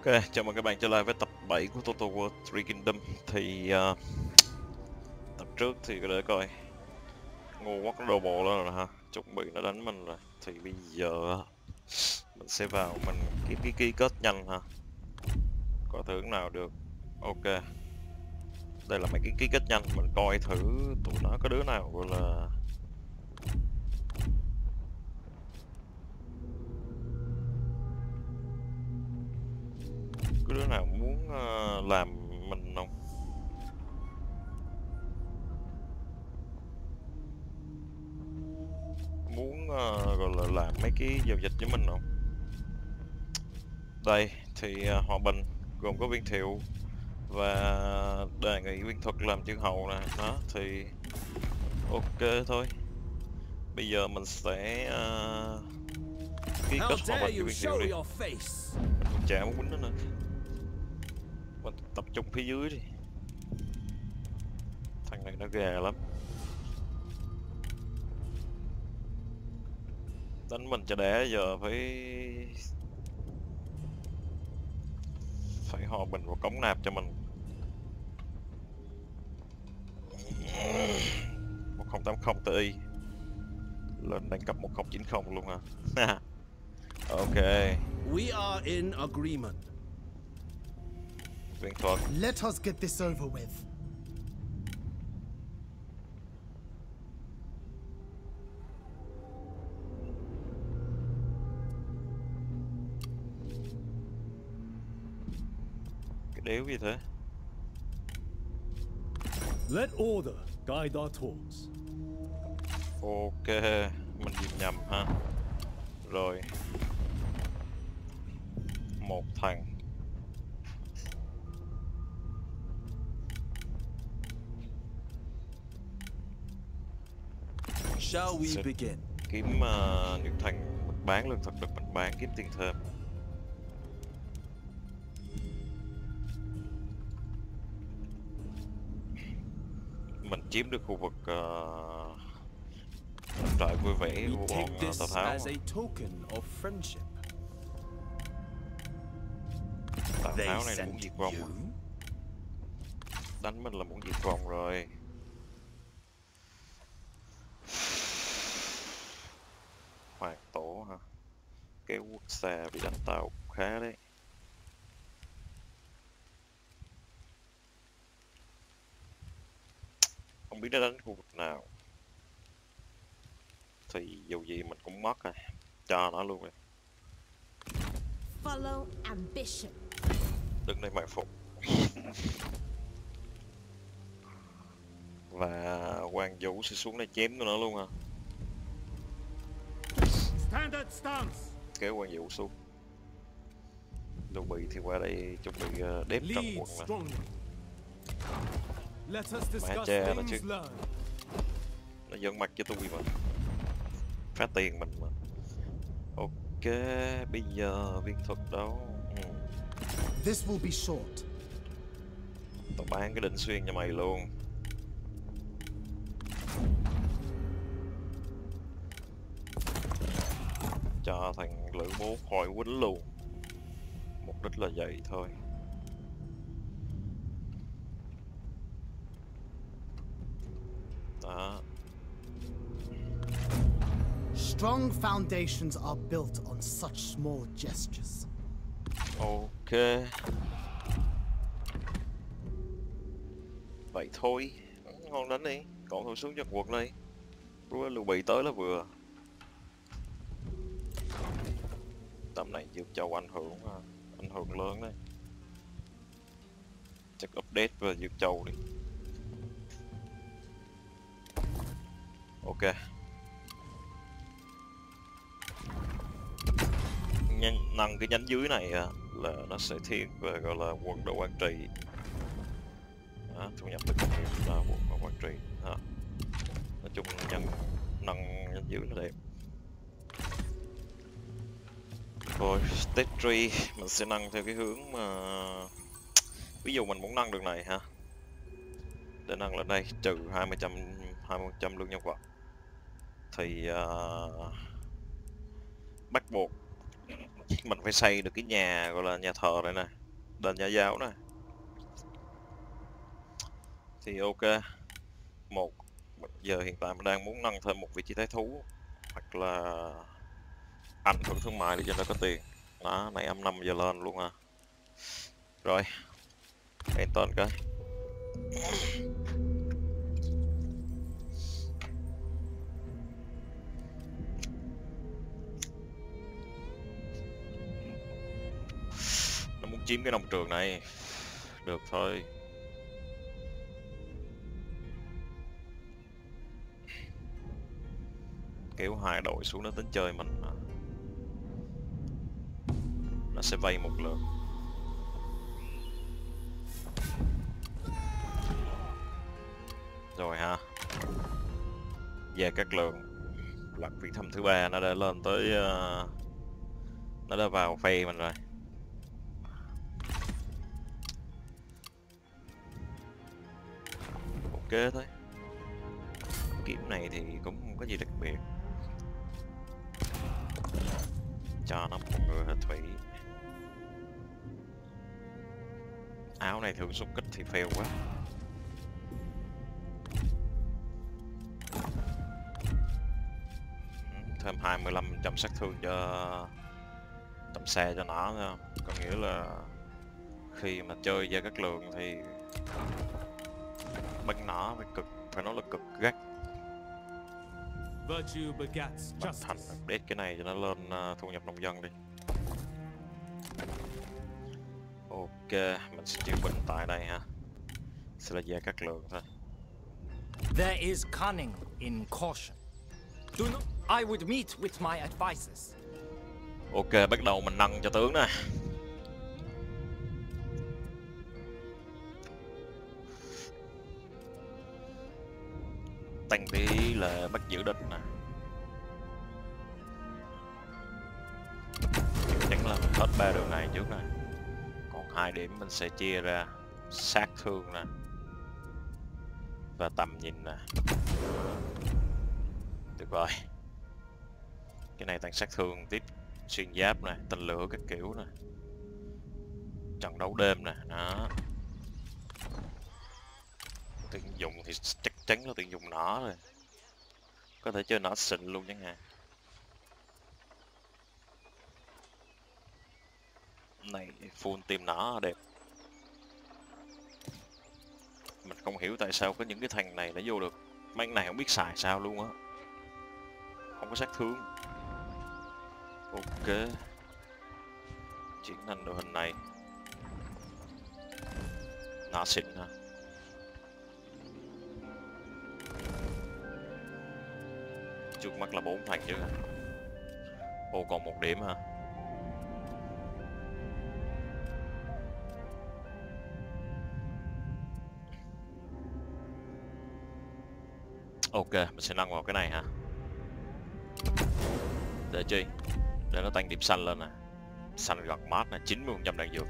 Ok, chào mừng các bạn trở lại với tập 7 của Total War Three Kingdoms. Thì tập trước thì để coi Ngô Quốc nó đổ bộ lên rồi ha, chuẩn bị nó đánh mình rồi. Thì bây giờ mình sẽ vào mình ký kết nhanh ha, có thưởng nào được. Ok, đây là mấy cái ký kết nhanh, mình coi thử tụi nó có đứa nào gọi là đứa nào muốn làm mình không. Muốn gọi là làm mấy cái giao dịch với mình không. Đây thì Hòa Bình gồm có Viên Thiệu và đề nghị Viên Thuật làm chư hầu nè. Đó thì ok thôi. Bây giờ mình sẽ ký kết Hòa Bình với Viên Thiệu đi. Mình cũng chả muốn quýnh nó nữa. Mình tập trung phía dưới đi. Thằng này nó gà lắm, đánh mình cho đẻ. Giờ phải Hòa Bình vào cống nạp cho mình. 1080 Ti lên đẳng cấp 1090 luôn ha. Ok, we are in agreement. Let us get this over with. Let order guide our talks. Ok, mình nhìn nhầm ha. Rồi, một thằng. Shall we begin? Kiếm những thằng bán lương thực được mình bán kiếm tiền thêm. Mình chiếm được khu vực trại vui vẻ của bọn Tào Tháo. Tào Tháo này muốn diệt vong, đánh mình là muốn diệt vong rồi. Hoàng tổ hả? Cái quốc xa bị đánh tao khá đấy. Không biết nó đánh khu vực nào. Thì dù gì mình cũng mất rồi, cho nó luôn rồi. Follow ambition. Đứng đây mai phục. Và Quan Vũ sẽ xuống đây chém của nó luôn hả? Kéo Quan Vũ xuống. Lưu Bị thì qua đây chuẩn bị đếm trong quận nè. Mã che là chứ, nó giận mặt cho tôi mà, phá tiền mình mà. Ok, bây giờ Viên Thuật đâu? Tao bán cái định xuyên cho mày luôn. Cho thằng Lữ Bố khỏi quýnh luôn. Mục đích là vậy thôi. Đó. Strong foundations are built on such small gestures. Ok, vậy thôi. Ngon đánh đi. Còn thủ xuống Trần Quốc đây. Rúa Lưu Bị tới là vừa. Tầm này Dương Châu ảnh hưởng lớn đấy. Chắc update về Dương Châu đi. Ok, nâng cái nhánh dưới này là nó sẽ thiên về gọi là quận Đô Quảng Trị. Đó, thu nhập được nhiều là quận Đô Quảng Trị. Đó. Nói chung nâng nhánh dưới nó đẹp. Rồi, stage 3 mình sẽ nâng theo cái hướng mà ví dụ mình muốn nâng đường này ha. Để nâng lên đây trừ 20% lương nhân vật. Thì bắt buộc Mình phải xây được cái nhà gọi là nhà thờ này nè, đền nhà giáo nè. Thì ok, một giờ hiện tại mình đang muốn nâng thêm một vị trí thái thú hoặc là ảnh hưởng thương mại để cho nó có tiền. Đó, này âm 5 giờ lên luôn à. Rồi, Anton cái. Nó muốn chiếm cái nông trường này. Được thôi. Kéo hai đội xuống nó tính chơi mình. Nó sẽ vây một lượt. Rồi ha. Gia Cát Lượng lật vị thăm thứ ba, nó đã lên tới nó đã vào phe mình rồi. Ok thôi. Kiếm này thì cũng không có gì đặc biệt. Cho nó một người hệ thủy. Áo này thường xung kích thì fail quá. Thêm 25% sát thương cho tầm xe cho nó nữa. Có nghĩa là khi mà chơi Gia Cát Lượng thì bắn nó phải cực, phải nói là cực gắt. Bắn thành update cái này cho nó lên thu nhập nông dân đi. Ok, mình sẽ chữa bệnh tại đây ha. Sẽ là Gia Cát Lượng thôi. There is cunning in caution. Do not... I would meet with my advisors. Ok, bắt đầu mình nâng cho tướng nè. Tăng tí là bắt giữ địch nè. Chắc là mình hết ba đường này trước nè. Còn hai điểm mình sẽ chia ra sát thương nè và tầm nhìn nè. Được rồi. Cái này tăng sát thương tiếp, xuyên giáp này, tên lửa các kiểu này, trận đấu đêm này, đó. Tuyển dụng thì chắc chắn là tuyển dụng nỏ rồi, có thể chơi nỏ xịn luôn chẳng hạn. Này full team nỏ đẹp. Mình không hiểu tại sao có những cái thằng này nó vô được, mấy cái này không biết xài sao luôn á, không có sát thương. Ok, chuyển thành đội hình này. Nã xịn ha. Trước mắt là 4 thằng chứ. Ô, còn 1 điểm ha. Ok, mình sẽ nâng vào cái này ha. Để chi? Để nó tăng điểm xanh lên nè, xanh gọt mát là 90% đạn dược.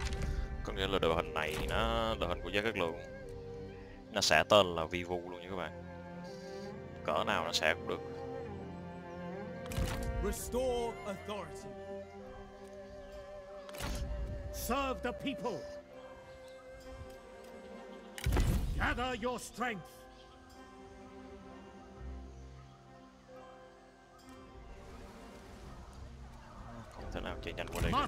Có nghĩa là đội hình này nó, đội hình của Gia Cát Lượng nó sẽ tên là vi vu luôn nha các bạn, cỡ nào nó sẽ cũng được. Restore authority. Serve the people. Gather your strength. Thế nào chạy nhanh qua đây được.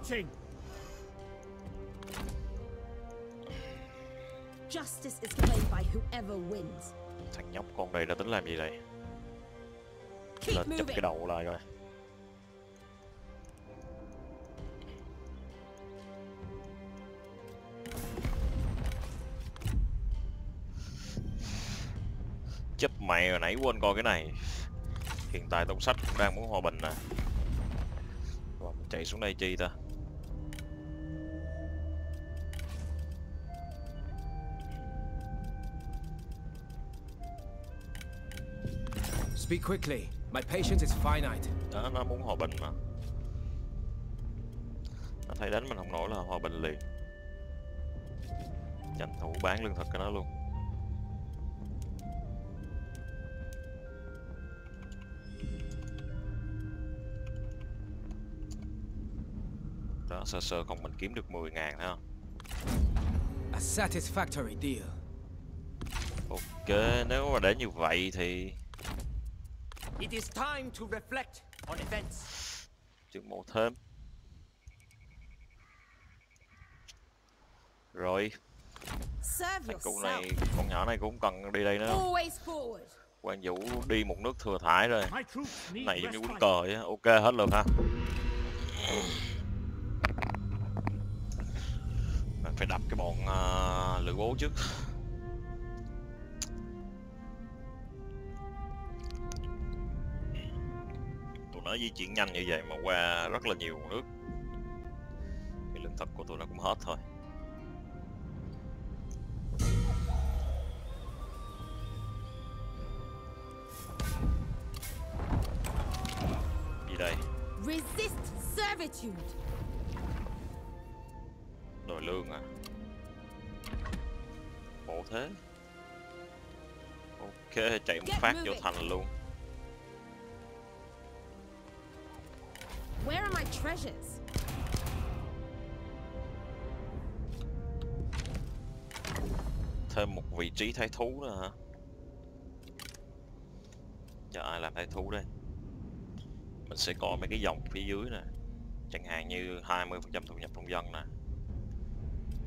Thằng nhóc con này đã tính làm gì đây? Lên chụp cái đầu lại rồi. Chụp mày hồi nãy quên coi cái này. Hiện tại tông sách cũng đang muốn hòa bình nè. Chạy xuống đây chi ta? Speak quickly. My patience is finite. Đó, nó muốn hòa bình mà. Nó thấy đánh mình không nổi là hòa bình liền. Tranh thủ bán lương thực cho nó luôn. Bạn sơ sơ không mình kiếm được 10.000 ha. A satisfactory deal. Ok, nếu mà để như vậy thì it is time to reflect on events. Chứng mộ thêm. Rồi. Thằng cụ này, con nhỏ này cũng cần đi đây nữa. Quan Vũ đi một nước thừa thải rồi. Này giống như quýnh cờ vậy. Ok, hết lượt ha. Mình phải đập cái bọn lữ bố trước. Tụi nó di chuyển nhanh như vậy mà qua rất là nhiều nước thì lương thực của tụi nó cũng hết thôi. Đây. Đòi lương à? Bộ thế. Ok, chạy một phát vô thành luôn. Where are my treasures? Thêm một vị trí thái thú nữa hả? Giờ ai làm thái thú đây? Mình sẽ coi mấy cái dòng phía dưới nè, chẳng hạn như 20% thu nhập nông dân nè,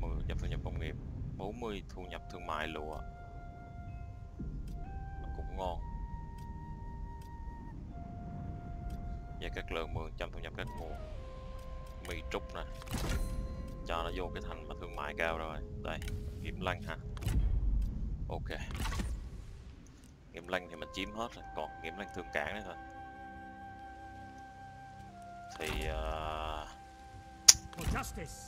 10% thu nhập công nghiệp, 40% thu nhập thương mại lụa, nó cũng ngon. Và các lượng 10% thu nhập các nguồn, mì trúc nè, cho nó vô cái thành mà thương mại cao rồi. Đây, Nghiêm Lạnh ha. Ok, Nghiêm Lạnh thì mình chiếm hết rồi, còn Nghiêm Lạnh thương cảng đấy thôi. Thì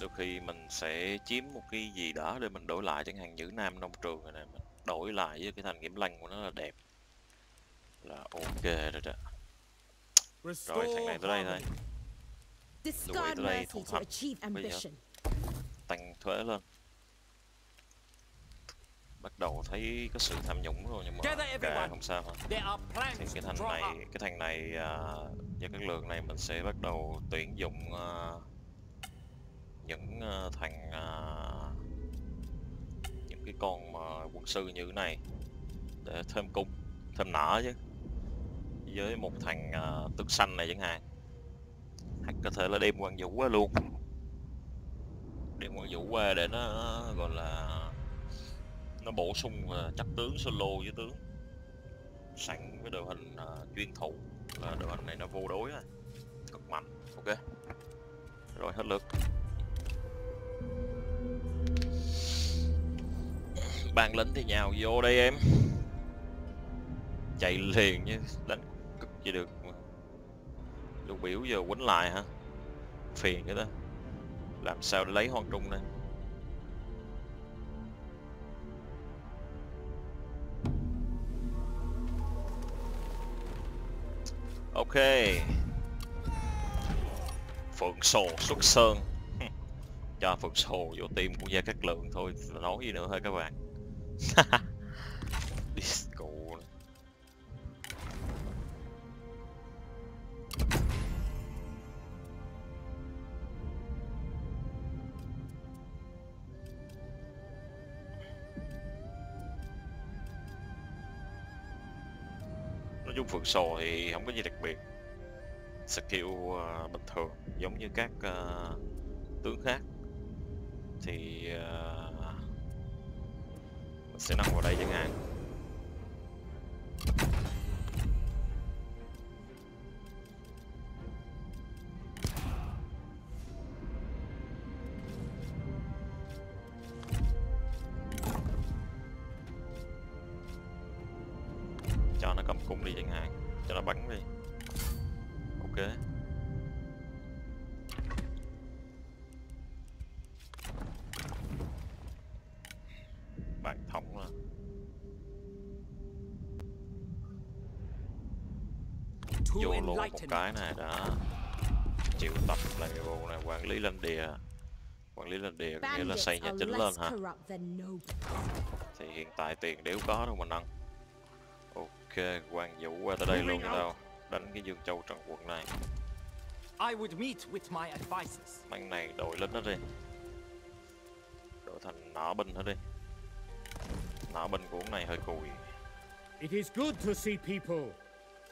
đôi khi mình sẽ chiếm một cái gì đó để mình đổi lại, chẳng hạn như Nam nông trường này, mình đổi lại với cái thành Nghiêm Lạnh của nó là đẹp, là ok rồi đó. Rồi thằng này tới đây thôi, rồi tới đây thu thập. Bây giờ tăng thuế lên, bắt đầu thấy có sự tham nhũng rồi, nhưng mà cả không sao hết. Thì cái thằng này và các lượng này mình sẽ bắt đầu tuyển dụng những cái con mà quân sư như thế này để thêm cung, thêm nở chứ. Với một thằng tước xanh này chẳng hạn, hắn có thể là đem Quan Vũ qua luôn, đem Quan Vũ qua để nó gọi là nó bổ sung chấp tướng solo với tướng sẵn với đội hình chuyên thủ, là đội hình này nó vô đối này, cực mạnh. Ok rồi, hết lượt. Bàn lính thì nhào vô đây em, chạy liền chứ đánh cực gì được. Lục Biểu giờ quýnh lại hả, phiền cái đó. Làm sao để lấy Hoàng Trung đây? Ok, Phượng Sồ xuất sơn. Cho Phượng Sồ vô tim của Gia Cát Lượng thôi, nói gì nữa thôi các bạn. Disco. Nói chung Phượng Sồ thì không có gì đặc biệt, skill bình thường giống như các tướng khác. Thì mình sẽ nằm vào đây chẳng hạn. Vô luôn một cái này đã triệu tập lại cái bộ này, quản lý lên địa. Quản lý lên địa nghĩa là xây nhà chính lên hả? Thì hiện tại tiền đều có đâu mình ăn. Ok, Quan Vũ qua tới đây luôn đâu. Đánh cái Dương Châu Trần Quốc này. I would meet with my advisors. Anh này đổi lẫn hết đi. Đổi thành nã binh hết đi. Nã binh của ông này hơi cùi. It is good to see people,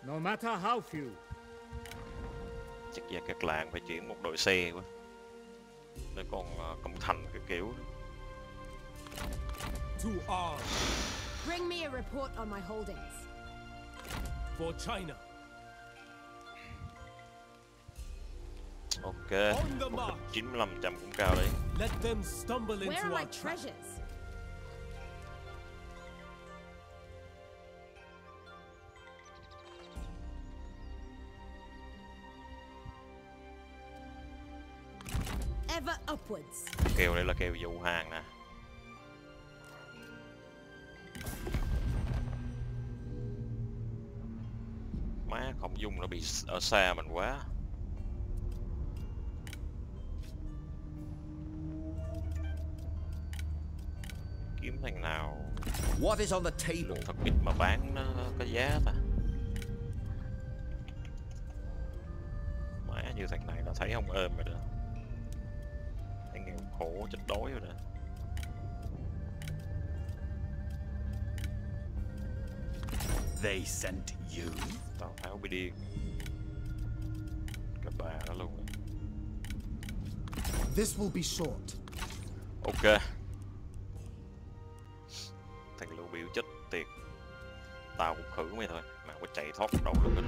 no matter how few. Chắc Gia Cát Lượng phải chuyển một đội xe quá. Để còn công thành cái kiểu. To all. Bring me a report on my holdings. For China. Ok, 95% cũng cao đấy. Let them stumble into where are my treasures? Ever upwards. Kêu đây là kêu dụ hàng nè. Má không dùng nó bị ở xa mình quá. Kiếm thằng nào lượng thật ít mà bán nó có giá ta. Má như thằng này đã thấy không êm rồi đó. Thằng nghèo khổ chết đói rồi đó. They sent you. Tào Tháo bị điên. Cái bà nó luôn rồi. This will be short. Ok. Thằng Lưu Biểu chết tiệt. Tao cũng khử mày thôi. Mà có chạy thoát đầu luôn rồi.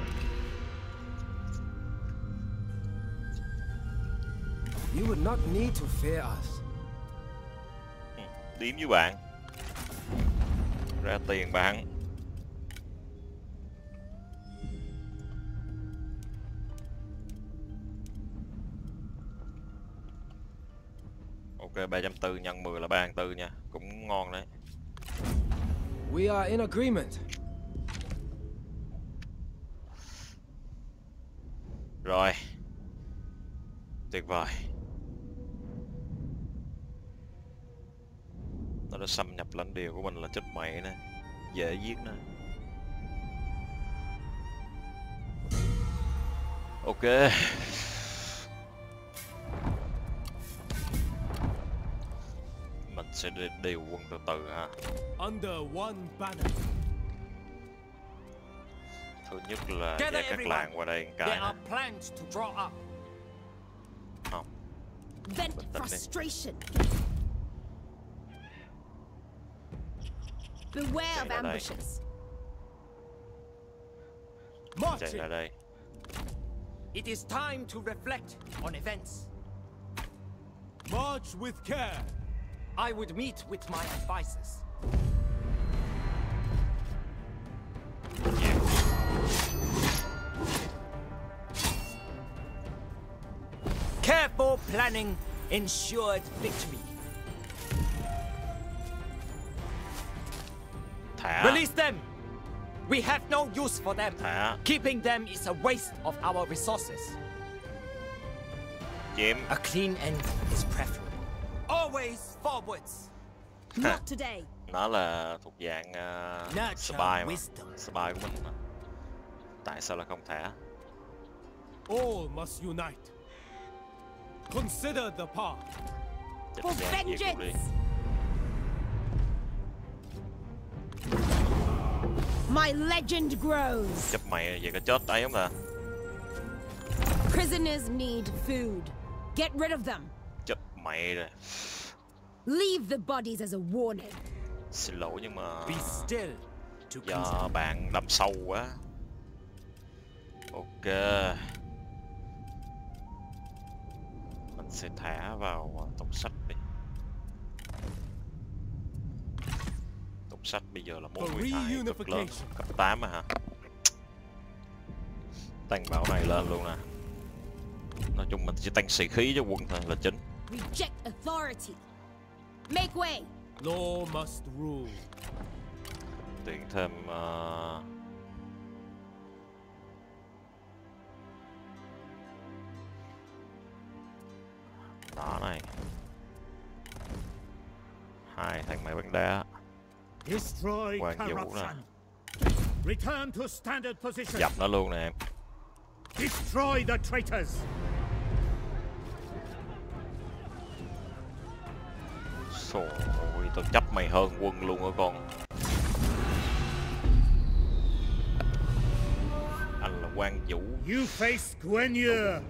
You would not need to fear us. Điếm với bạn. Ra tiền bạn. Ok, 340 nhân 10 là 304 nha. Cũng ngon đấy. We are in agreement. Rồi. Tuyệt vời. Nó đã xâm nhập lãnh địa của mình là chết mẹ nè. Dễ giết nè. Ok. Mình sẽ điều quân từ từ ha. Thứ nhất là Gia Cát Lượng qua đây một cái. Không. Bình tĩnh đi. Chạy ra đây. Chạy ra đây. It is time to reflect on events. March with care. I would meet with my advisors. Careful planning ensured victory. Release them! We have no use for them. Keeping them is a waste of our resources. A clean end is preferable. Always forwards. Not today. Nó là thuộc dạng spy mà. Spy của mình mà. Tại sao là không thể? All must unite. Consider the path. For vengeance. My legend grows. Chấp mày vậy có chết tay không à? Prisoners need food. Get rid of them. Chấp mày rồi. Leave the bodies as a warning. Xin lỗi nhưng mà do bạn làm sâu quá. Ok. Mình sẽ thả vào tủ sách đi. Tủ sách bây giờ là mối nguy hại cực lớn. Cấp 8 à hả? Tăng bảo này lên luôn nè. Nói chung mình chỉ tăng sĩ khí cho quân thôi là chính. Reject authority. Make way. Law must rule. Tuyển thêm đó này. Hai thằng máy bắn đá. Destroy corruption. Return to standard position. Dập nó luôn nè em. Destroy the traitors! Trời ơi, tao chấp mày hơn quân luôn á con. Anh là Quan Vũ. You face Guenier,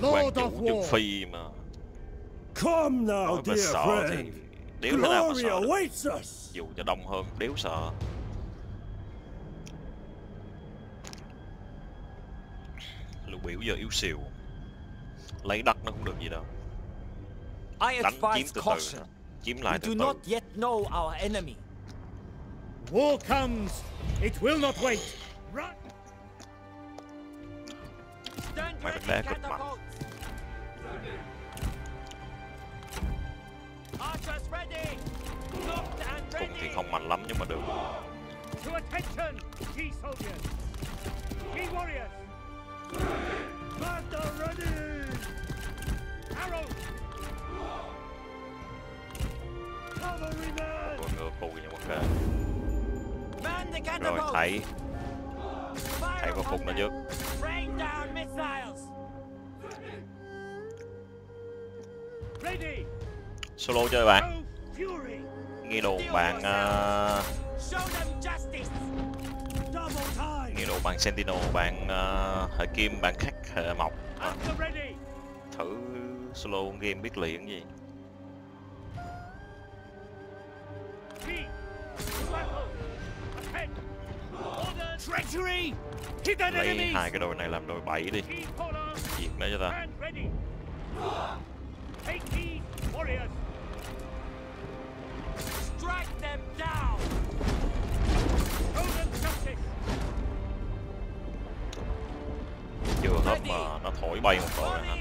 Lord of War. Trương Phi mà. Come now, dear friend. Đéo thế nào mà sợ được. Dù cho đông hơn, đéo sợ. Lục Biểu giờ yếu xìu, lấy đất nó cũng được gì đâu. Đánh chiếm từ từ, chiếm lại từ từ. War comes, it will not wait. Mày bật đá cực mạnh. Cùng thì không mạnh lắm nhưng mà được. Tôi ngựa cùi nha mọi người. Rồi thầy vào phục nó trước. Solo chơi bạn. Nghe đồ bạn nghe đồ bạn Sentinel, bạn Hợi Kim, bạn Khắc, Hợi Mộc à. Thử solo game biết liền gì. Lấy hai cái đội này làm đội 7 đi. Diệt nó cho ta. Chưa hết mà nó thổi bay một đội rồi hả?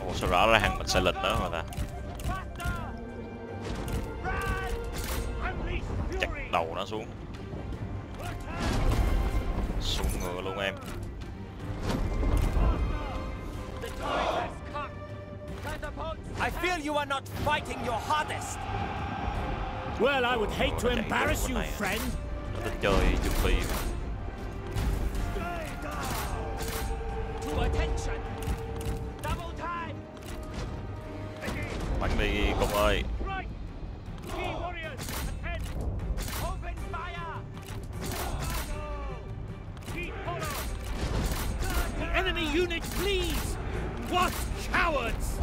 Ồ, sao rõ ràng mình sẽ lịnh đó mà ta. Chặt đầu nó xuống. Xuống ngựa luôn em. I feel you are not fighting your hardest. Well, I would hate to embarrass you, friend. Nó thích chơi Trương Phi. Bắn đi Cùng ơi. Enemy unit, please. What cowards!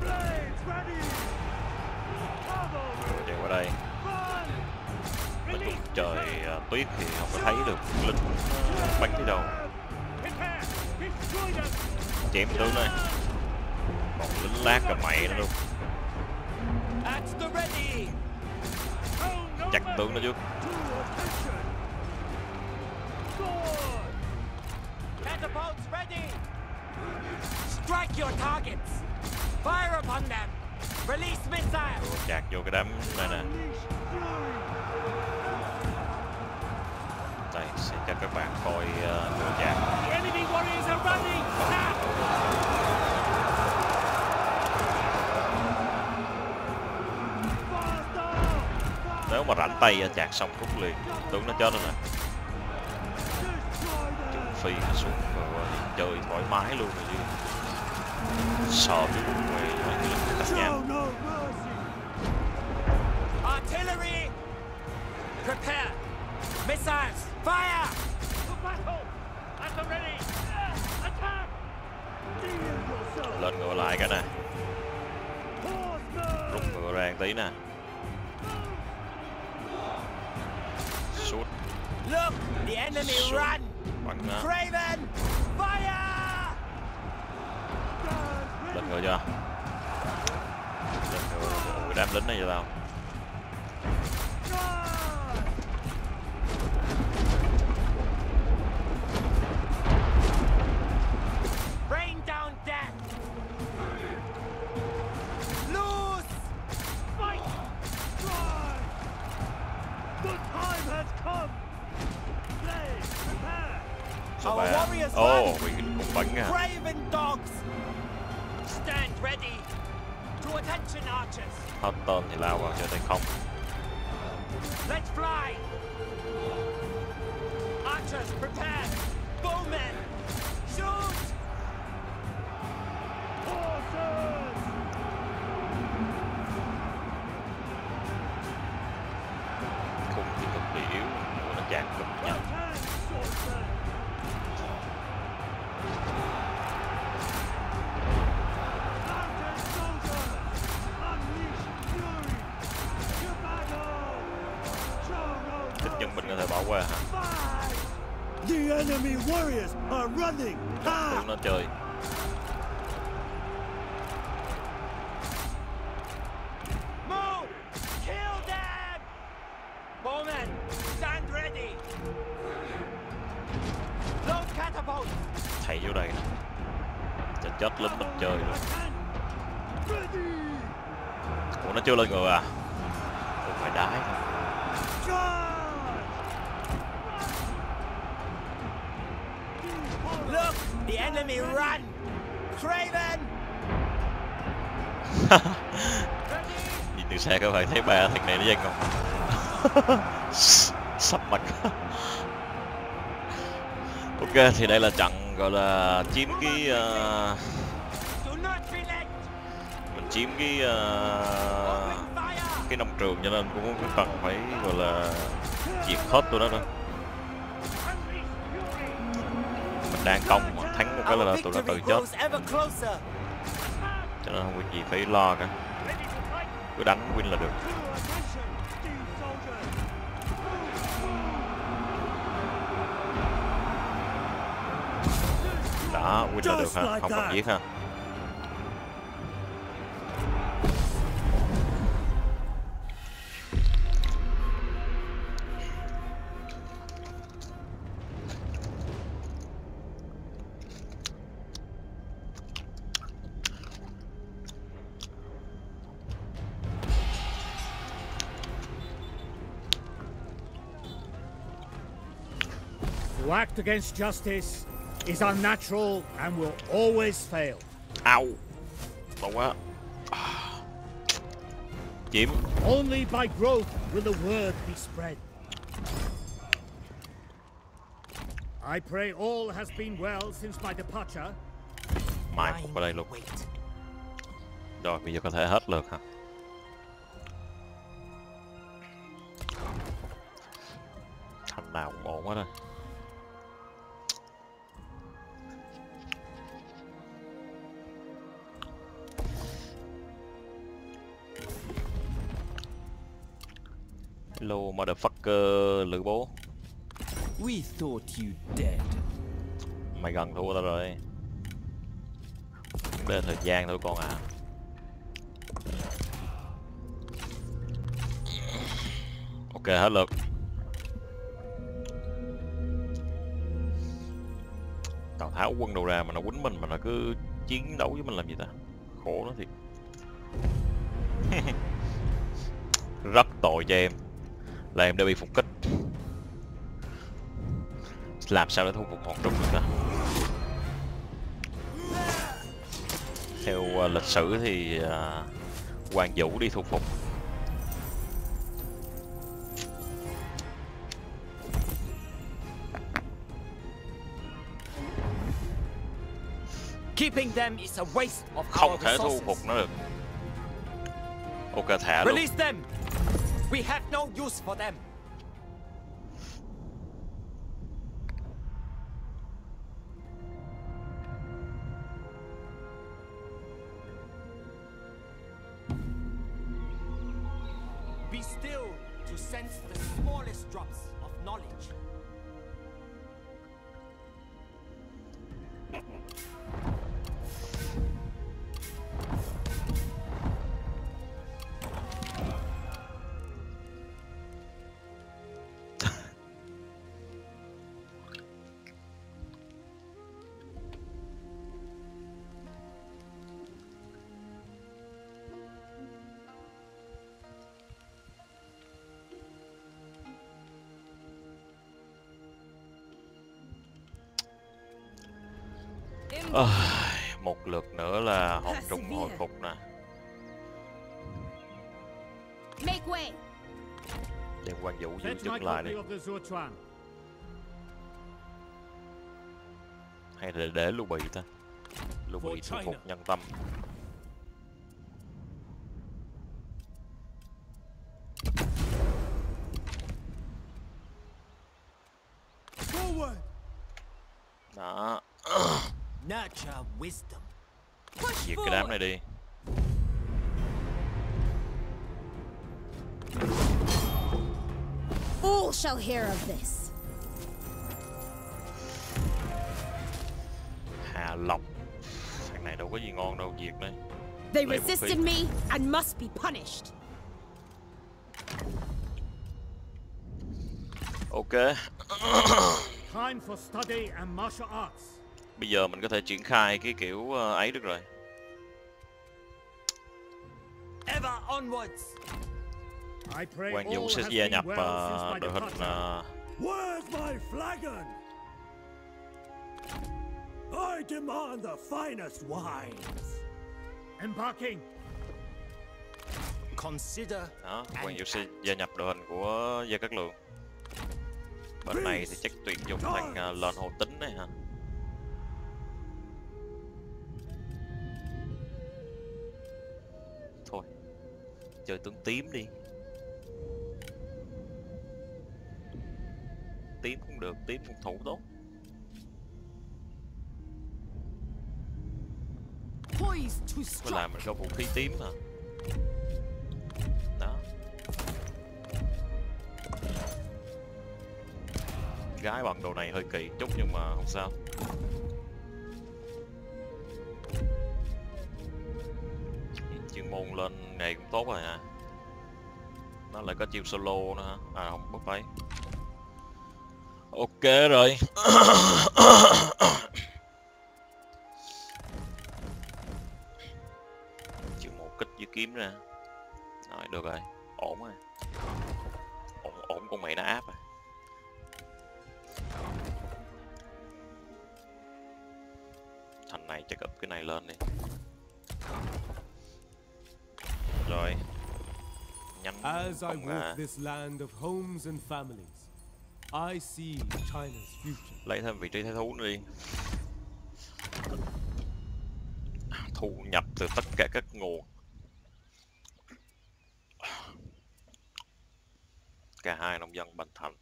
Blades ready. Chạy qua đây. Nói chung trời tuyết thì không có thấy được lính bắn tới đâu. Chém tướng đây. Còn lính lát cả mẹ nó luôn. Chặt tướng nó trước. Catapults ready. Strike your targets. Fire upon them. Release missiles. Chặt vô cái đám này nè. Đây sẽ cho các bạn coi lửa chặt. Enemy warriors are running. Nếu mà rảnh tay chặt xong rút liền, tưởng nó chết rồi nè. Phi nó xuống rồi chơi thoải mái luôn rồi chứ. Sợ cái vùng này mấy cái lực tắt nhanh. Artillery, prepare, missiles, fire. Lên ngựa lại cái nè. Rút ngựa ra tí nè. Shoot. Look, the enemy run. Craven, fire! Lên ngựa chưa? Lên ngựa đám lính này cho tao. Rain down death. Lose. Fight. Try. The time has come. Play. Prepare. Ồ, bị bánh ngà. Hot tên thì lao vào cho tay không. Khung thì cực bị yếu, nó chạm cực nhanh. Thích dân mình có thể bỏ qua hả? Đúng nó chơi. Thầy vô đây nè, chết chết lính mình chơi luôn. Ủa nó chưa lên người à? Ủa phải đái thôi. Look, the enemy run. Craven. Nhìn từ xa các bạn thấy ba thằng này nó dang không? Sập mặt. Ok, thì đây là trận gọi là chiếm cái mình chiếm cái nông trường, cho nên cũng cần phải gọi là diệt hết tụi nó thôi. Mình đang công thắng một cái là tụi nó tự chết, cho nên không có gì phải lo cả, cứ đánh win là được. Đó, win là được ha, không cần giết ha. Act against justice is unnatural and will always fail. Ow. But what? Game. Only by growth will the word be spread. I pray all has been well since my departure. Mai phục vào đây luôn. Rồi bây giờ có thể hết lượt hả? Thằng nào cũng ổn hết rồi. Hello motherfucker, lữ bố. We thought you dead. Mày gần thua tao rồi. Đây là thời gian thôi con à. Ok, hết lượt. Tào Tháo quân đầu ra mà nó quýnh mình mà nó cứ chiến đấu với mình làm gì ta? Khổ nó thiệt. Rất tội cho em. Là em đã bị phục kích. Làm sao để thu phục Hoàng Trung được ta? Theo lịch sử thì Quan Vũ đi thu phục. Không thể thu phục nó được. Ok, thả luôn. We have no use for them. Be still to sense the smallest drops of knowledge. Một lượt nữa là Hoàng Trung hồi phục nè. Đem Quan Vũ giữ chân lại đi. Hay là để Lưu Bị ta. Lưu Bị thu phục nhân tâm. Đó. Diệt cái đám này đi. All shall hear of this. Hà Lộc, thằng này đâu có gì ngon đâu, diệt đấy. They resisted me and must be punished. Ok. Time for study and martial arts. Bây giờ mình có thể triển khai cái kiểu ấy được rồi. Ever onwards. Quan Vũ sẽ gia nhập đội hình đó, Quan Vũ sẽ gia nhập đội hình của Gia Cát Lượng. Bên này thì chắc tuyển dụng thằng Lệnh Hồ Tính này hả? Thôi, chơi tướng tím đi. Tím cũng được, tím cũng thủ tốt. Có làm mình có vũ khí tím hả? Đó. Gái bằng đồ này hơi kỳ chút nhưng mà không sao. Chuyên môn lên này cũng tốt rồi hả? Nó lại có chiêu solo nữa hả? À không, bất phải. Ok rồi. Chịu một kích với kiếm ra. Rồi được rồi, ổn rồi. Ổn con mày nó áp rồi. Thằng này chắc ập cái này lên đi. Rồi. Nhắm không à. I see China's future. Lấy thêm vị trí thái thú đi. Thu nhập từ tất cả các nguồn. Cả hai nông dân Bình Thành.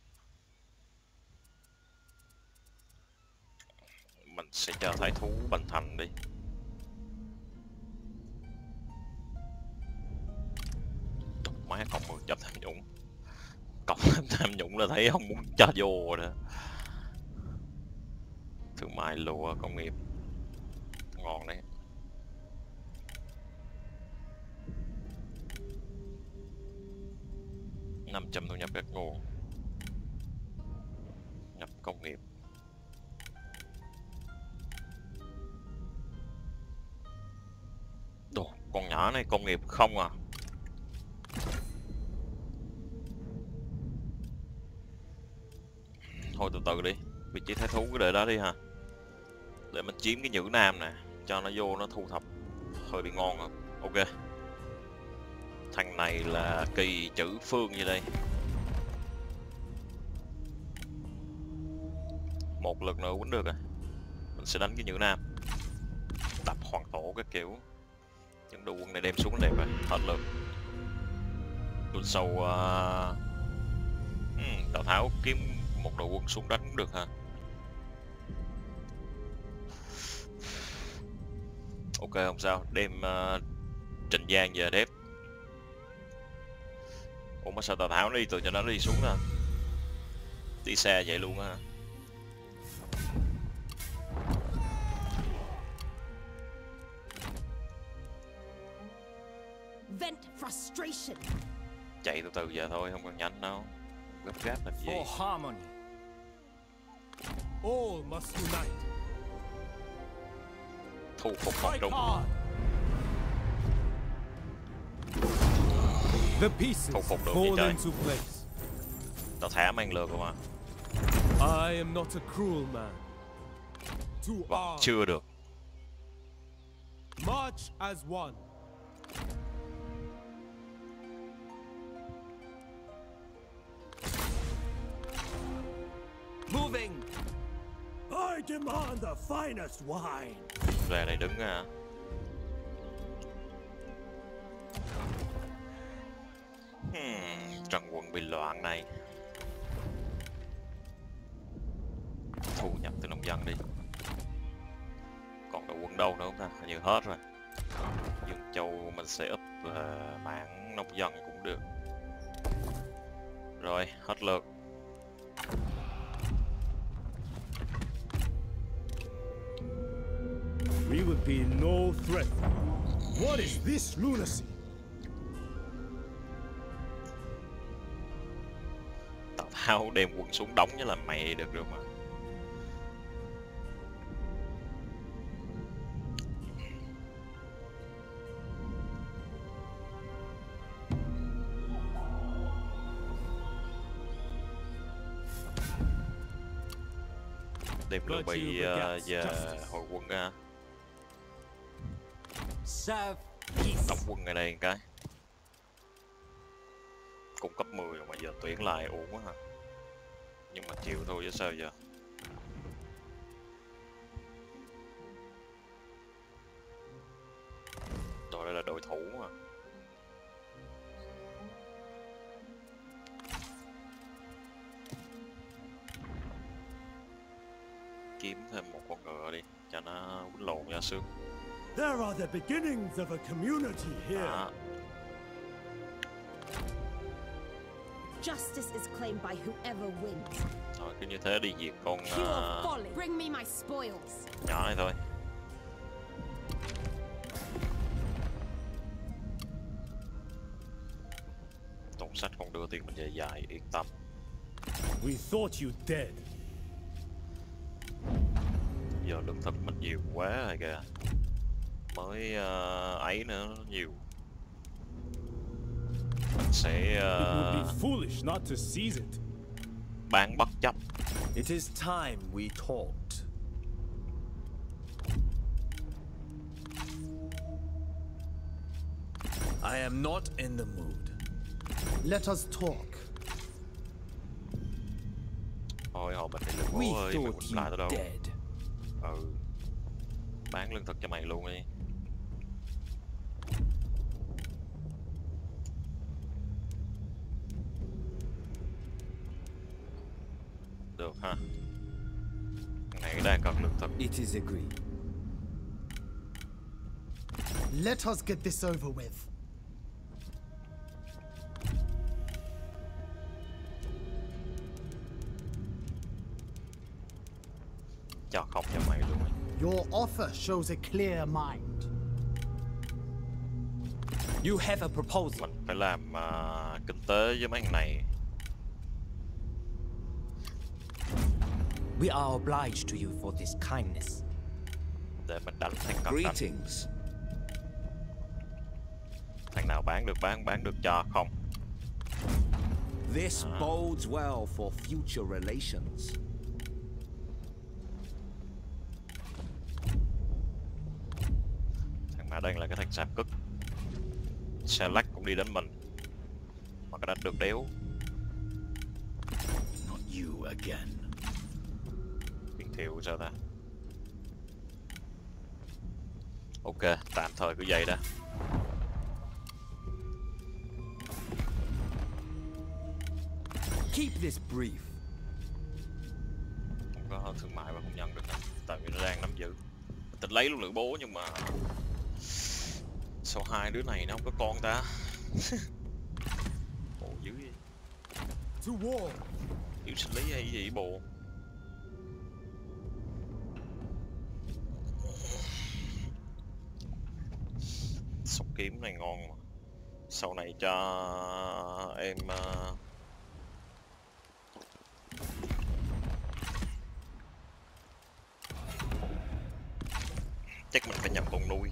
Mình sẽ chờ thái thú Bình Thành đi. Má cộng 10 chấp tham nhũng. Cộng tham nhũng là thấy không muốn cho vô nữa. Thương mại lụa công nghiệp ngon đấy. $500 thu nhập các nguồn. Nhập công nghiệp. Đồ con nhỏ này công nghiệp không à. Thôi từ từ đi, vị trí thái thú cứ đợi đó đi hả? Để mình chiếm cái Nhữ Nam nè, cho nó vô nó thu thập hơi bị ngon rồi. Ok. Thằng này là kỳ chữ phương như đây. Một lần nữa quýnh được rồi. Mình sẽ đánh cái Nhữ Nam. Đập hoàng tổ các kiểu. Những đồ quân này đem xuống đẹp rồi, hết lượt. Tuần sau Tào Tháo kiếm một đội quân xuống đánh cũng được hả? Ok không sao, đem Trình Giang về đếp. Ủa mà sao Tào Tháo nó đi từ cho nó đi xuống hả? Đi xe vậy luôn hả? Chạy từ từ giờ thôi, không cần nhanh đâu. Gấp gáp làm gì? Thu phục Hoàng Trung. Thu phục được gì trời. Tao thả mang lừa cơ mà. Vẫn chưa được. March as one. Moving. I demand the finest wine. Về này đứng à? Trận quân bị loạn này. Thu nhập từ nông dân đi. Còn đội quân đâu nữa không ta? Hình như hết rồi. Dương Châu mình sẽ up mảng nông dân cũng được. Rồi hết lượt. We would be no threat. What is this lunacy? Tào Tháo đem quân xuống đóng như là mày được rồi mà. Đem Lưu Bị giờ hồi quân ra. Tổng quân ở đây cái cung cấp 10 mà giờ tuyển lại ổn quá ha. Nhưng mà chịu thôi chứ sao giờ. Rồi đây là đội thủ mà. Kiếm thêm một con ngựa đi cho nó quýnh lộn ra xương. There are the beginnings of a community here. Justice is claimed by whoever wins. Thôi cứ như thế đi diệt con. Bring me my spoils. Nhỏ này thôi. Tổng sách con đưa tiền mình về dài yên tâm. We thought you dead. Giờ lương thực mình nhiều quá rồi kìa. Mới ấy nữa nhiều. Mình sẽ bán bất chấp. It is time we talked. I am not in the mood. Let us talk. Thôi họ bật cái lưng bố ơi, mày quýnh lại tới đâu. Ừ. Bán lương thực cho mày luôn đi. Được ha. Này đang cần lương thực. It is agreed. Let us get this over with. Cho cọc cho mày luôn. Your offer shows a clear mind. You have a proposal. Mình phải làm kinh tế với mấy thằng này. We are obliged to you for this kindness. Để mình đánh thành công. Greetings. Thằng nào bán được cho không? This bodes well for future relations. Thằng mà đây là cái thằng sạp cức. Xe lắc cũng đi đến mình. Mà cái đánh được đéo. Not you again. Thiệu sao ta? Ok, tạm thời cứ vậy đó. Keep this brief. Không có thương mại và công nhân được đâu, tại vì nó đang nắm giữ. Mình tính lấy luôn lưỡi bố nhưng mà sao hai đứa này nó không có con ta? Bộ dữ vậy. Yếu sinh lý hay gì bộ? Sọc kiếm này ngon mà. Sau này cho em chắc mình phải nhận con nuôi.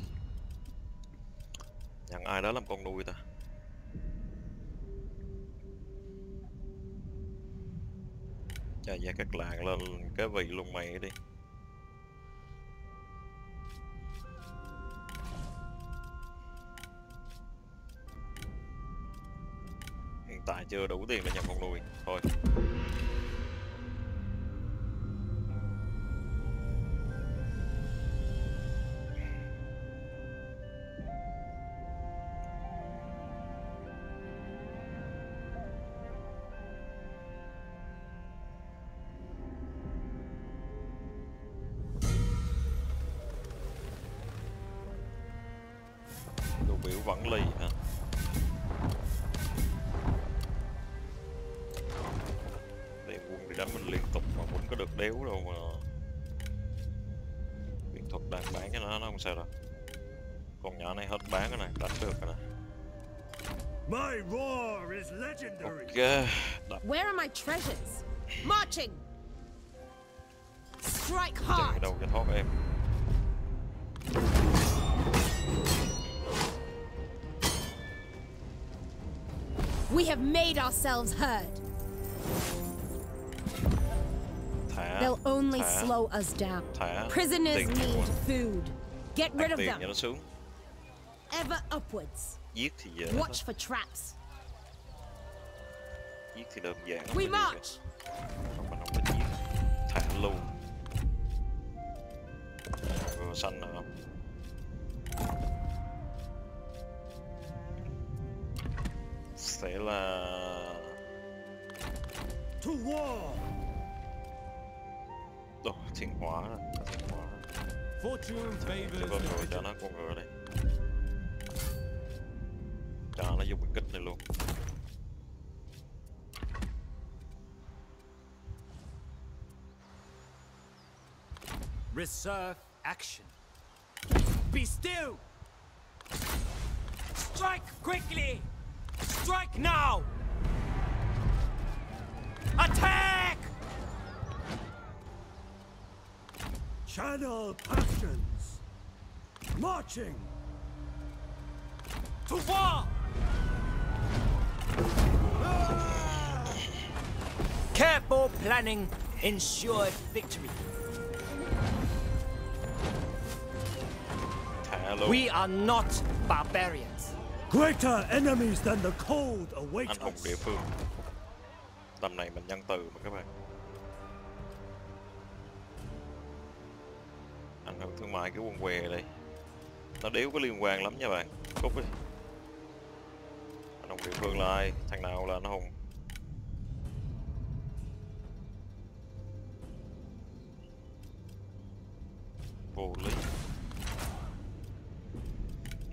Nhận ai đó làm con nuôi ta. Cho Gia Cát Lượng lên cái vị luôn mày đi. hiện tại chưa đủ tiền để nhận con nuôi thôi. Okay. Where are my treasures? Marching. Strike hard. Đâu cho thoát em. We have made ourselves heard. They'll only slow us down. Prisoners need food. Get rid of them. Ever upwards. Watch for traps. Giết thì đơn giản lắm. Không mà không thích giết. Thả luôn. Vừa xanh nữa không? Sẽ là... Đồ, thiên hóa đó. Cho con người cho nó con ngựa đây. Cho nó dùng cái kích này luôn. Reserve action. Be still. Strike quickly. Strike now. Attack. Channel passions. Marching. To war. Careful planning ensured victory. Hello. We are not barbarians. Greater enemies than the cold await us. Anh hùng địa phương. Tầm này mình nhân từ mà các bạn. Anh hùng thương mại cái quân què đây. Nó đéo có liên quan lắm nha bạn. Cúp đi. Anh hùng địa phương là ai? Thằng nào là anh hùng? Vô lý.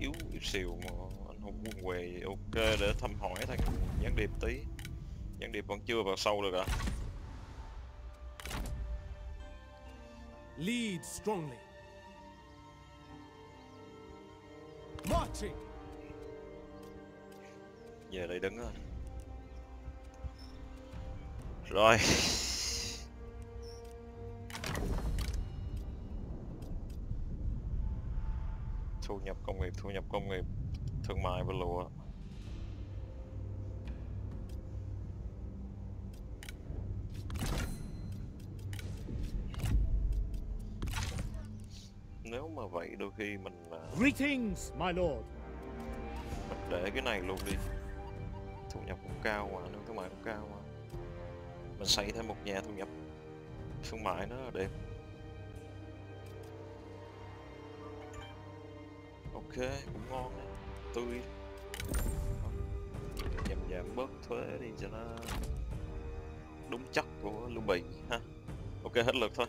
Yếu xìu mà anh hùng quân què. Ok, để thăm hỏi thằng gián điệp tí. Gián điệp vẫn chưa vào sâu được ạ. Lead strongly. Marching. Về đây đứng rồi. Rồi. Thu nhập công nghiệp, thương mại và lụa. Nếu mà vậy đôi khi mình là... Greetings, my lord. Mình để cái này luôn đi. Thu nhập cũng cao mà, thương mại cũng cao mà. Mình xây thêm một nhà thu nhập thương mại nó đẹp. Ok, cũng ngon đấy, tươi. Giảm bớt thuế đi cho nó đúng chất của Lưu Bị ha. Ok, hết lượt thôi.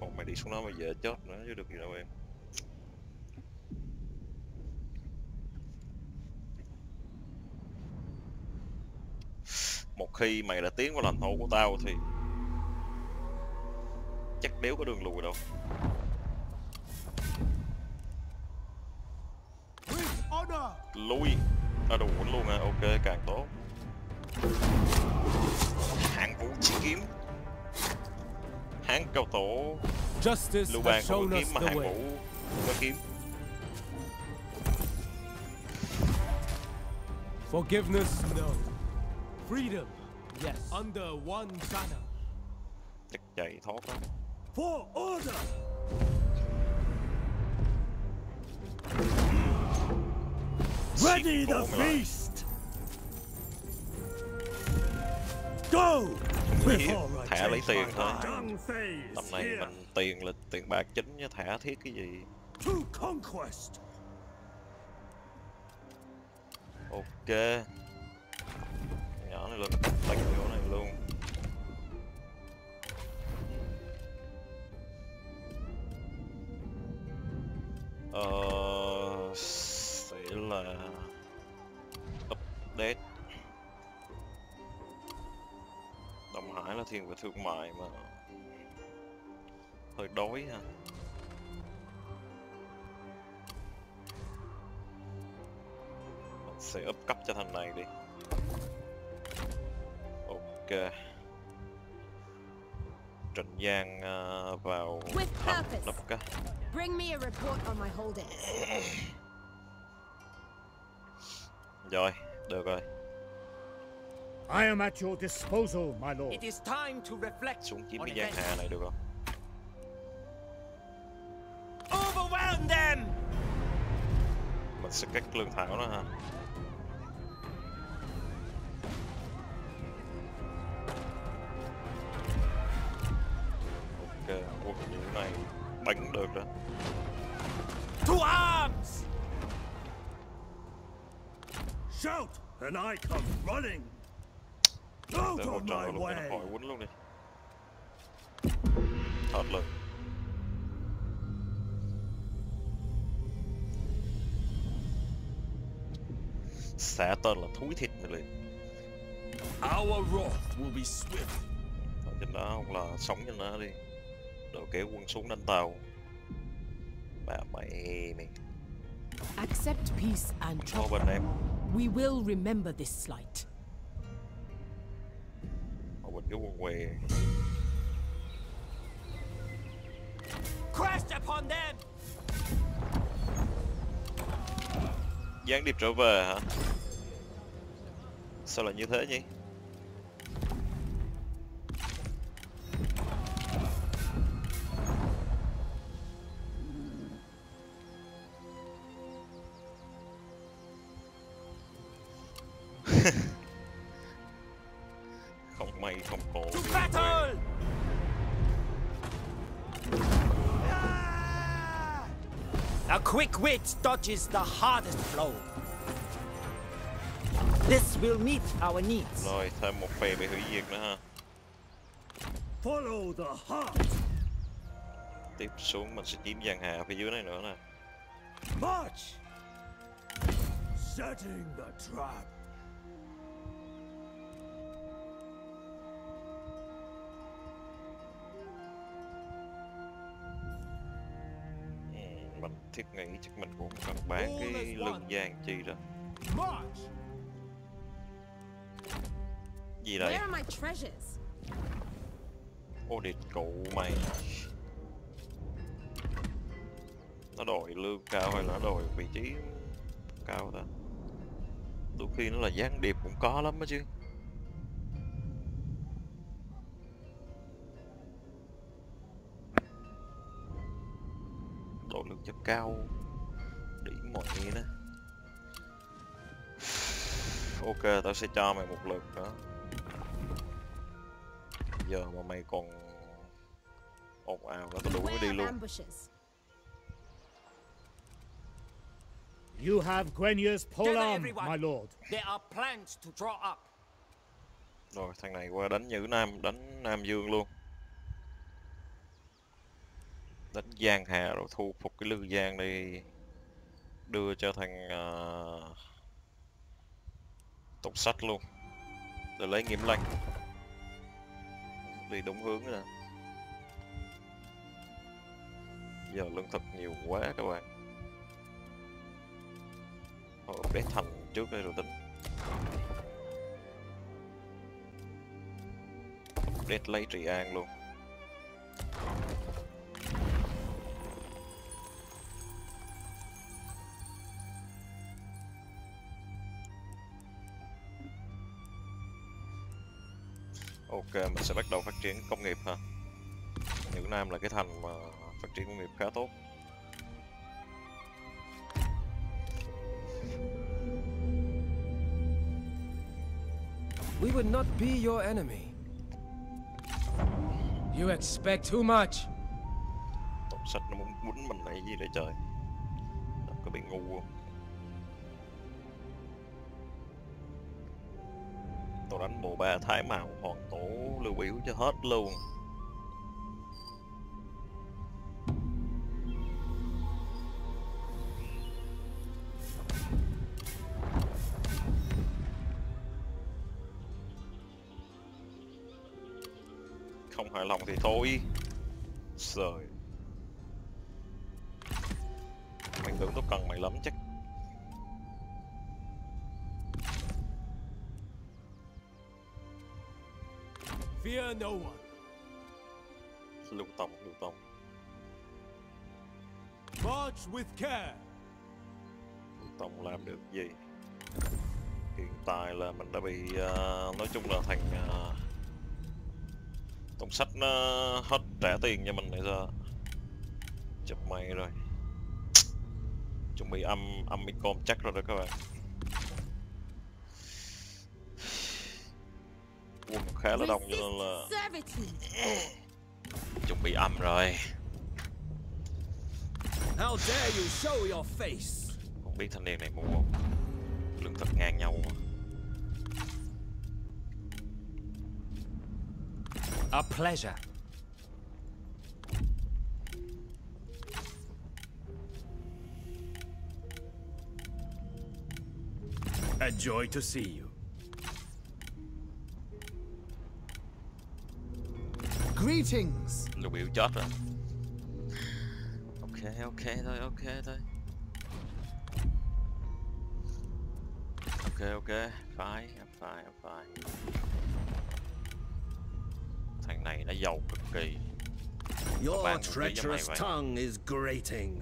Thôi mày đi xuống đó mà dễ chết nữa chứ được gì đâu em. Một khi mày đã tiến vào lãnh thổ của tao thì chắc đéo có đường lùi đâu. Lùi. À đủ luôn à, ok càng tốt. Hạng vũ chi kiếm. Hán cao tổ. Lưu Bang không có kiếm mà hạng vũ có kiếm. Forgiveness no. Freedom, yes. Under one banner. chắc chạy thoát đó. Ready the feast. Go. Thả lấy tiền thôi. Tầm này mình tiền là tiền bạc chính chứ thả thiết cái gì. Ok. Nhỏ này luôn, đánh chỗ này luôn. Sẽ là update. Đồng Hải là thiên về thương mại mà hơi đói ha. Sẽ up cấp cho thằng này đi. Ok. Trịnh Giang vào thăm đắp cá. Rồi, được rồi. I am at your disposal, my lord. It is time to reflect. Xuống chiếm cái Giang Hà này được không? Overwhelm them. Mình sẽ cắt lương thảo đó ha. Ủa, những này đánh được đó. To arms! Shout and I come running. Out of my way. Hỏi quấn luôn đi. Thật lực. Xả tên là thúi thịt này liền. Our wrath will be swift. Ở trên đó hoặc là sống trên đó đi. Đội kéo quân xuống đánh tàu. Bà mày mày. Accept peace and trouble. We will remember this slight. Hòa bình kéo quân về. Crash upon them. Gián điệp trở về hả? Sao lại như thế nhỉ? Không may không có. A quick wit dodges the hardest blow. This will meet our needs. Rồi thêm một phe bị hủy diệt nữa ha. Follow the heart. Tiếp xuống mình sẽ chiếm Giang Hà phía dưới này nữa nè. March. Setting the trap. Mình thiết nghĩ chắc mình cũng cần bán cái lưng Giang chi đó. Gì đây? Ô địt cụ mày. Nó đòi lương cao hay là nó đòi vị trí cao ta? Đôi khi nó là gián điệp cũng có lắm đó chứ. Độ lực cho cao để mọi người đó. Ok, tao sẽ cho mày một lực nữa. Giờ mà mày còn ồn ào là tao đủ mới đi luôn. You have Guenia's polearm, my lord. There are plans to draw up. Rồi thằng này qua đánh Nhữ Nam, đánh Nam Dương luôn. Đánh Giang Hà rồi thu phục cái lư Giang đi, đưa cho thằng Tục Sách luôn, rồi lấy Nghiêm Lạnh. Đi đúng hướng rồi. Giờ lương thực nhiều quá các bạn. Thôi update thành trước đây rồi tính. Update lấy Trì An luôn. Ok, mình sẽ bắt đầu phát triển công nghiệp ha. Nhữ Nam là cái thành mà phát triển công nghiệp khá tốt. We would not be your enemy. You expect too much. Tổng sách nó muốn mình này gì đây trời. Đọc có bị ngu không? Tổ đánh bộ ba Thái Mạo Hoàng Tổ Lưu Biểu cho hết luôn. Không hài lòng thì thôi. Rồi. Mình tưởng tôi cần mày lắm chắc. Fear no one. Lục Tòng. March with care. Lục Tòng làm được gì? Hiện tại là mình đã bị nói chung là thành tổng sách nó hết trả tiền cho mình nãy giờ. Chụp mày rồi. Chuẩn bị âm icon chắc rồi đó các bạn. Quân khá là đông cho nên là chuẩn bị âm rồi. Không biết thanh niên này mua không? Lương thực ngang nhau mà. A pleasure. A joy to see you. Greetings. Lục Biểu chết rồi. Ok thôi. Ok, fine. Thằng này nó giàu cực kỳ. Your treacherous tongue is grating.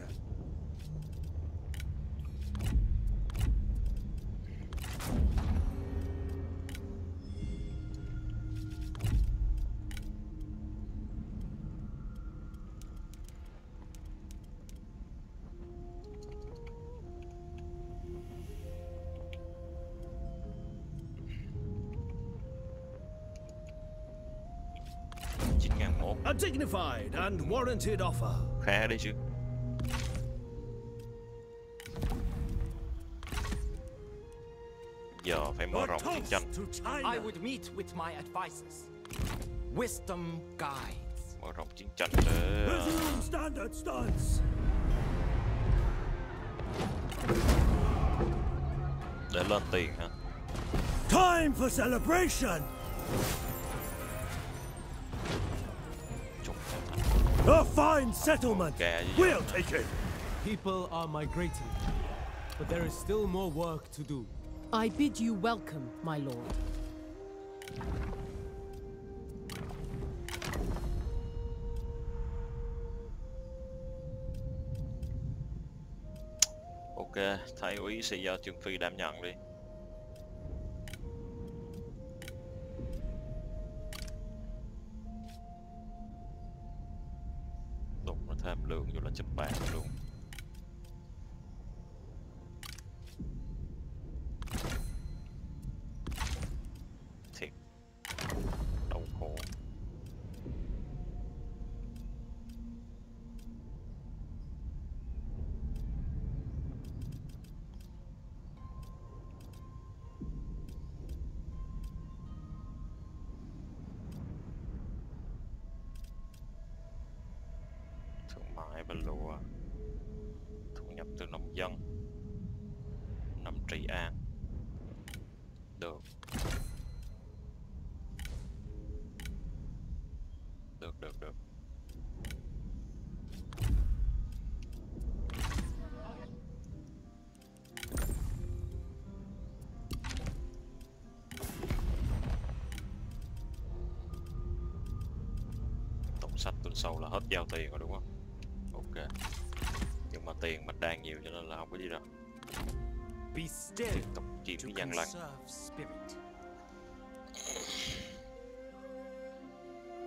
A dignified and warranted offer. Khá đấy chứ. Giờ phải mở rộng chiến tranh. I would meet with my advisors. Wisdom guides. Mở rộng chiến tranh để standard stance. Để lên tiền hả? Time for celebration. A fine settlement. We'll take it. People are migrating, but there is still more work to do. I bid you welcome, my lord. Okay, Thái úy sẽ do Trương Phi đảm nhận đi. Tham lượng vô là chụp bàn luôn. Thiệt đau khổ. Thu nhập từ nông dân nằm Trì An được. Tổng sách tuần sau là hết giao tiền rồi đúng không? Okay. Nhưng mà tiền mình đang nhiều cho nên là không có gì đâu. Tiếp tục chiếm cái dân lành.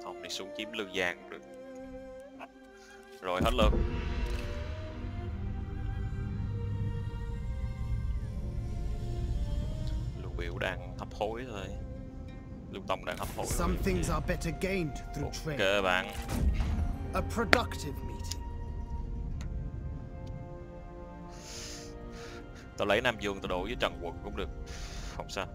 Không đi xuống chiếm Lương Giang cũng được. Rồi hết lượt. Lưu Biểu đang hấp hối thôi. Lục Tòng đang hấp hối. Ok bạn. A productive meeting. Tao lấy Nam Dương tao đổ với Trần Quốc cũng được, không sao.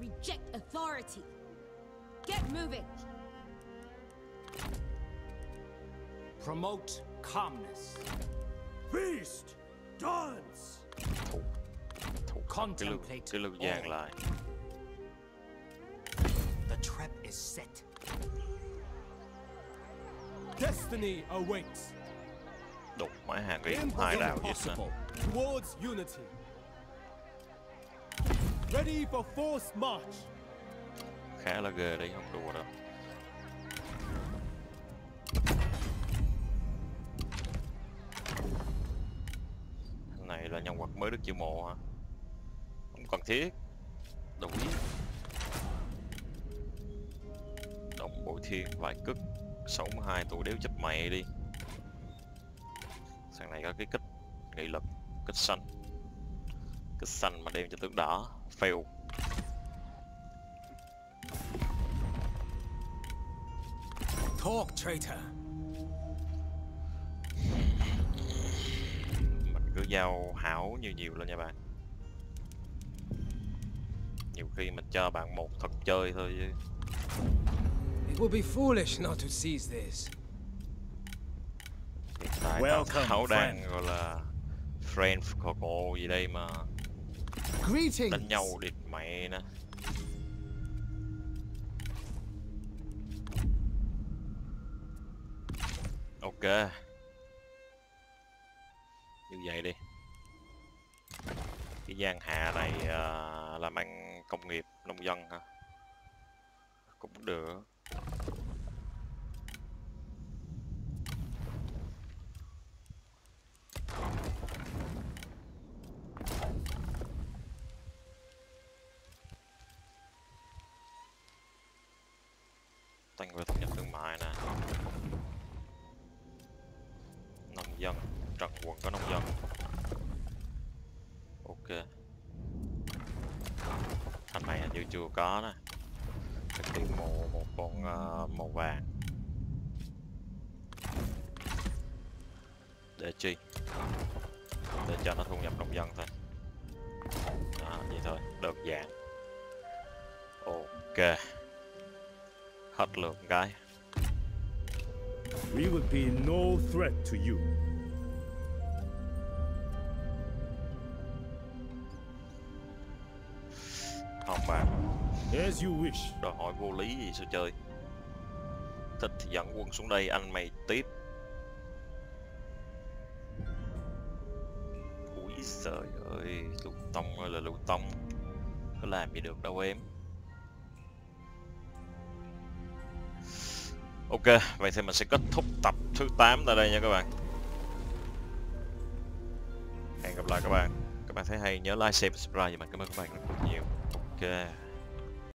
Reject authority. Get moving. Promote calmness. Feast. Dance. Contemplate cái lưng vàng lại. The trap is set. Destiny awaits. Đục máy hàng riêng hai đảo giết nè. Towards unity. Ready for force march. Khá là ghê đấy, không đùa đâu. Này là nhân vật mới được chiêu mộ hả? Cần thiết đồng ý đồng bội thiên vài cức 62 tuổi đéo chụp mày đi. Thằng này có cái kích nghị lực, kích xanh, kích xanh mà đem cho tướng đỏ fail. Talk traitor. Mình cứ giao hảo nhiều lên nha bạn. Nhiều khi mình cho bạn một thật chơi thôi. It would be foolish not to seize this. Hiện tại Tào Tháo đang gọi là friend của cô gì đây mà đánh nhau địt mẹ nè. Ok, như vậy đi. Cái Giang Hạ này làm ăn công nghiệp nông dân hả? Cũng được. Tăng về thâm nhập thương mại nè. Nông dân, Trần Quận có nông dân. Ok. Thằng này như chưa có đó. Phải tìm một con màu vàng. Để chi? Để cho nó thu nhập nông dân thôi. Đó, vậy thôi, đơn giản. Ok. Hết lượt cái. We would be no threat to you. Không bạn. Đòi hỏi vô lý gì sao chơi. Thích thì dẫn quân xuống đây anh mày tiếp. Ui trời ơi, Lục Tòng ơi là Lục Tòng. Có làm gì được đâu em. Ok, vậy thì mình sẽ kết thúc tập thứ 8 tại đây nha các bạn. Hẹn gặp lại các bạn. Các bạn thấy hay nhớ like, share và subscribe. Và mình cảm ơn các bạn rất nhiều. Okay.